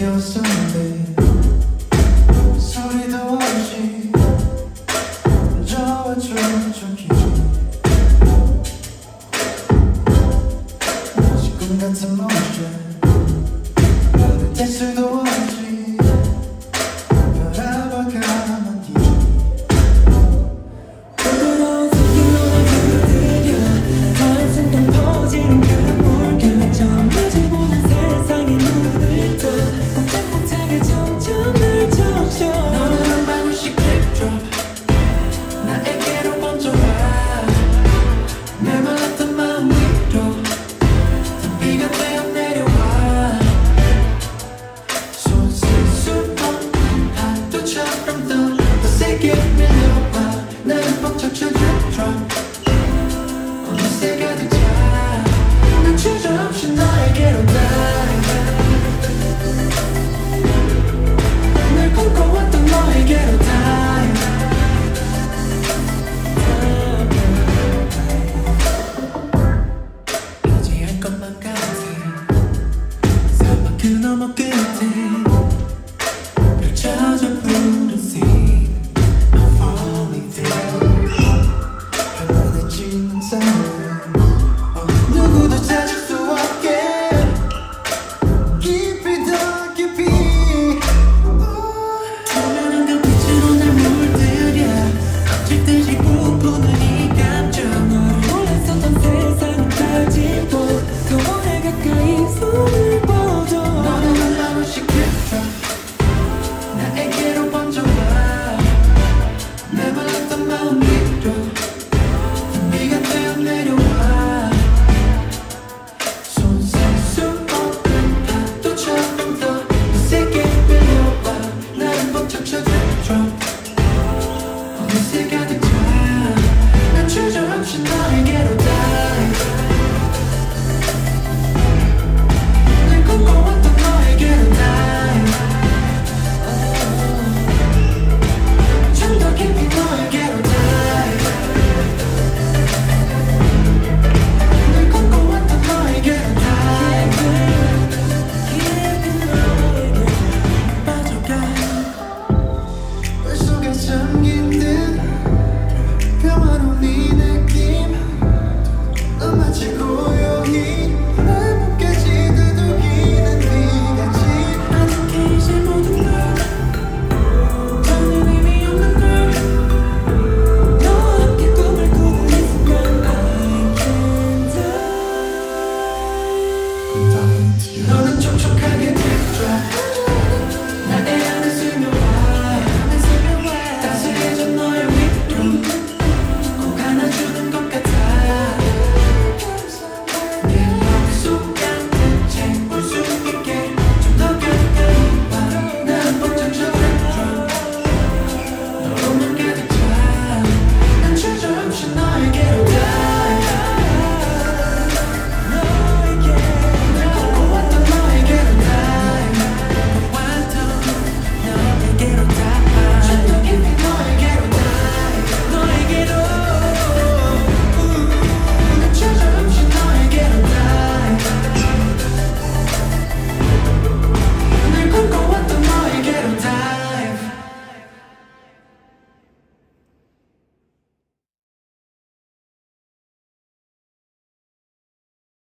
느꼈었는데 소리도 없이 저와 저기 다시 꿈같은 모습 나를 뗄 수도 없지 바라봐가만 뒤 오늘은 너를 부드려 더 이상 난 퍼지는 그런 물결 점유지 못한 세상에 눈을 떠 Tonight.